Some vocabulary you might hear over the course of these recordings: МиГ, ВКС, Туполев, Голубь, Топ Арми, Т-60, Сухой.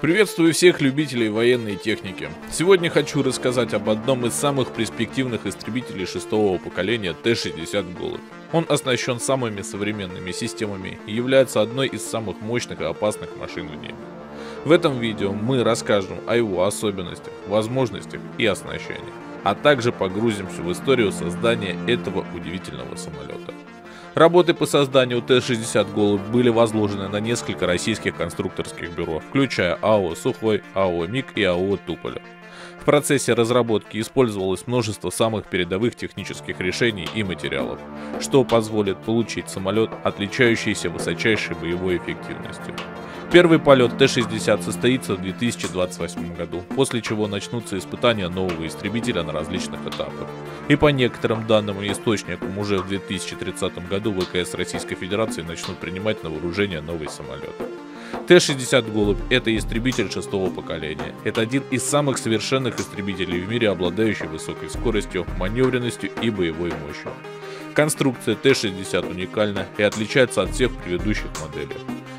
Приветствую всех любителей военной техники. Сегодня хочу рассказать об одном из самых перспективных истребителей шестого поколения Т-60 «Голубь». Он оснащен самыми современными системами и является одной из самых мощных и опасных машин в небе. В этом видео мы расскажем о его особенностях, возможностях и оснащении, а также погрузимся в историю создания этого удивительного самолета. Работы по созданию Т-60 «Голубь» были возложены на несколько российских конструкторских бюро, включая АО «Сухой», АО «МиГ» и АО «Туполев». В процессе разработки использовалось множество самых передовых технических решений и материалов, что позволит получить самолет, отличающийся высочайшей боевой эффективностью. Первый полет Т-60 состоится в 2028 году, после чего начнутся испытания нового истребителя на различных этапах. И по некоторым данным и источникам уже в 2030 году ВКС Российской Федерации начнут принимать на вооружение новый самолет. Т-60 «Голубь» — это истребитель шестого поколения. Это один из самых совершенных истребителей в мире, обладающий высокой скоростью, маневренностью и боевой мощью. Конструкция Т-60 уникальна и отличается от всех предыдущих моделей.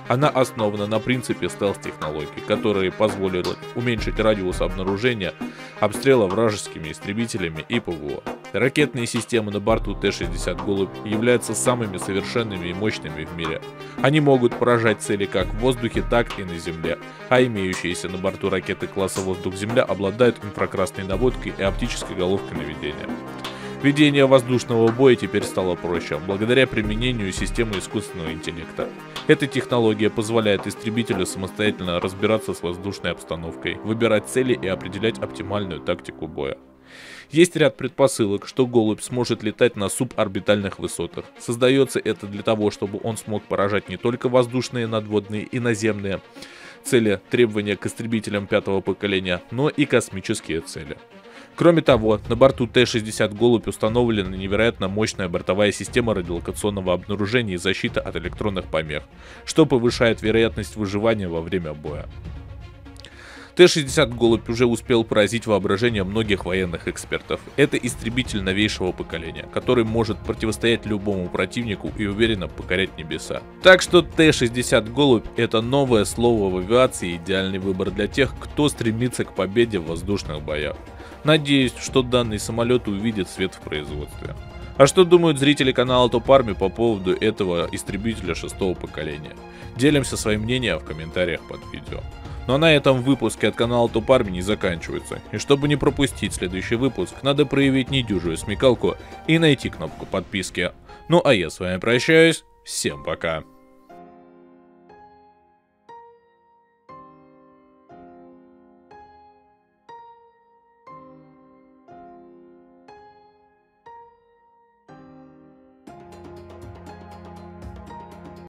Она основана на принципе стелс-технологий, которые позволят уменьшить радиус обнаружения обстрела вражескими истребителями и ПВО. Ракетные системы на борту Т-60 «Голубь» являются самыми совершенными и мощными в мире. Они могут поражать цели как в воздухе, так и на земле, а имеющиеся на борту ракеты класса «Воздух-Земля» обладают инфракрасной наводкой и оптической головкой наведения. Ведение воздушного боя теперь стало проще, благодаря применению системы искусственного интеллекта. Эта технология позволяет истребителю самостоятельно разбираться с воздушной обстановкой, выбирать цели и определять оптимальную тактику боя. Есть ряд предпосылок, что «Голубь» сможет летать на суборбитальных высотах. Создается это для того, чтобы он смог поражать не только воздушные, надводные и наземные цели, требования к истребителям пятого поколения, но и космические цели. Кроме того, на борту Т-60 «Голубь» установлена невероятно мощная бортовая система радиолокационного обнаружения и защиты от электронных помех, что повышает вероятность выживания во время боя. Т-60 «Голубь» уже успел поразить воображение многих военных экспертов. Это истребитель новейшего поколения, который может противостоять любому противнику и уверенно покорять небеса. Так что Т-60 «Голубь» — это новое слово в авиации и идеальный выбор для тех, кто стремится к победе в воздушных боях. Надеюсь, что данный самолет увидит свет в производстве. А что думают зрители канала Топ Арми по поводу этого истребителя шестого поколения? Делимся своим мнением в комментариях под видео. Ну а на этом выпуски от канала Топ Арми не заканчиваются. И чтобы не пропустить следующий выпуск, надо проявить недюжую смекалку и найти кнопку подписки. Ну а я с вами прощаюсь, всем пока.